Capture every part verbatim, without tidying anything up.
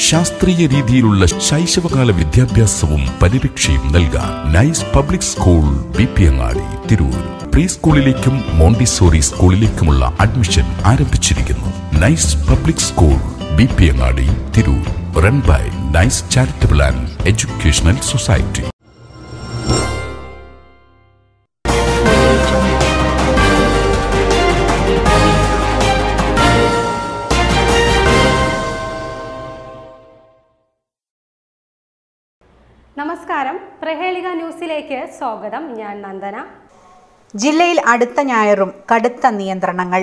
Shastriya Ridhiyilulla Shaishavakala Vidyabhyasavum Parirakshayum Nalgan Nice Public School Bipyangadi Tirur Preschoolilekkum Montessori Schoolilekkulla Admission Aarambichirikkunnu Nice Public School Bipyangadi Tirur Run by Nice Charitable and Educational Society. നമസ്കാരം പ്രഹേളിക ന്യൂസിലേക്ക് സ്വാഗതം ഞാൻ നന്ദന ജില്ലയിൽ അടുത്ത ഞായറും കടുത്ത നിയന്ത്രണങ്ങൾ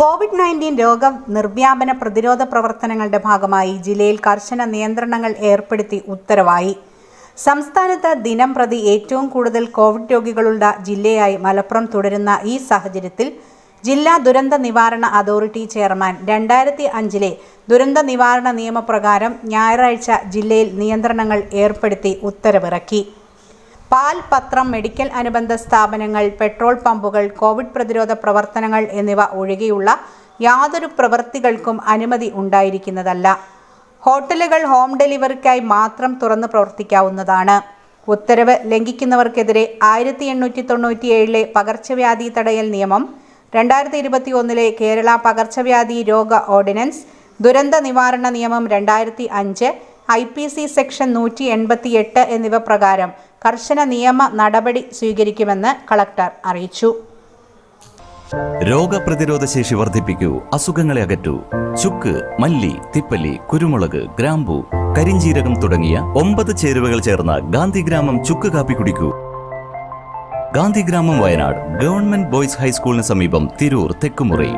Covid പത്തൊൻപത് രോഗം നിർവ്യാപന പ്രതിരോധ പ്രവർത്തനങ്ങളുടെ ഭാഗമായി ജില്ലയിൽ കർശന നിയന്ത്രണങ്ങൾ ഏർപ്പെടുത്തി ഉത്തരവായി സംസ്ഥാനത്തെ ദിനംപ്രതി ഏറ്റവും കൂടുതൽ കോവിഡ് രോഗികളുള്ള ജില്ലയായി മലപ്പുറം തുടരുന്ന ഈ സാഹചര്യത്തിൽ ജില്ലാ ദുരന്ത നിവാരണ അതോറിറ്റി ചെയർമാൻ രണ്ടായിരത്തി അഞ്ചിലെ ദുരന്ത നിവാരണ നിയമപ്രകാരം ഞായറാഴ്ച ജില്ലയിൽ നിയന്ത്രണങ്ങൾ ഏർപ്പെടുത്തി ഉത്തരവിറക്കി. പാൽ, പത്രം, മെഡിക്കൽ അനുബന്ധ സ്ഥാപനങ്ങൾ, പെട്രോൾ പമ്പുകൾ, കോവിഡ് പ്രതിരോധ പ്രവർത്തനങ്ങൾ എന്നിവ ഒഴികെയുള്ള യാതൊരു പ്രവൃത്തികൾക്കും അനുമതി ഉണ്ടായിരിക്കുന്നതല്ല. ഹോട്ടലുകൾ ഹോം ഡെലിവറിക്കായി മാത്രം തുറന്ന് പ്രവർത്തിക്കാവുന്നതാണ്. ഉത്തരവ് ലംഘിക്കുന്നവർക്കെതിരെ ആയിരത്തി എണ്ണൂറ്റി തൊണ്ണൂറ്റി ഏഴിലെ പകർച്ചവ്യാധി തടയൽ നിയമം, രണ്ടായിരത്തി ഇരുപത്തി ഒന്നിലെ കേരള പകർച്ചവ്യാധി രോഗ ഓർഡിനൻസ്, ദുരന്ത നിവാരണ നിയമം രണ്ടായിരത്തി അഞ്ച്, ഐ പി സി സെക്ഷൻ നൂറ്റി എൺപത്തി എട്ട് എന്നിവ പ്രകാരം കർശന നിയമ നടപടി സ്വീകരിക്കുമെന്ന് കളക്ടർ അറിയിച്ചു. രോഗപ്രതിരോധ ശേഷി വർദ്ധിപ്പിക്കൂ, അസുഖങ്ങളെ അകറ്റൂ. ചുക്ക്, മല്ലി, തിപ്പല്ലി, കുരുമുളക്, ഗ്രാമ്പു, കരിഞ്ചീരകം തുടങ്ങിയ ഒമ്പത് ചേരുവകൾ ചേർന്ന ഗാന്ധിഗ്രാമം ചുക്ക് കാപ്പി കുടിക്കൂ. ഗാന്ധിഗ്രാമം വയനാട് ഗവൺമെന്റ് ബോയ്സ് ഹൈസ്കൂളിന് സമീപം തിരൂർ തെക്കുമുറി.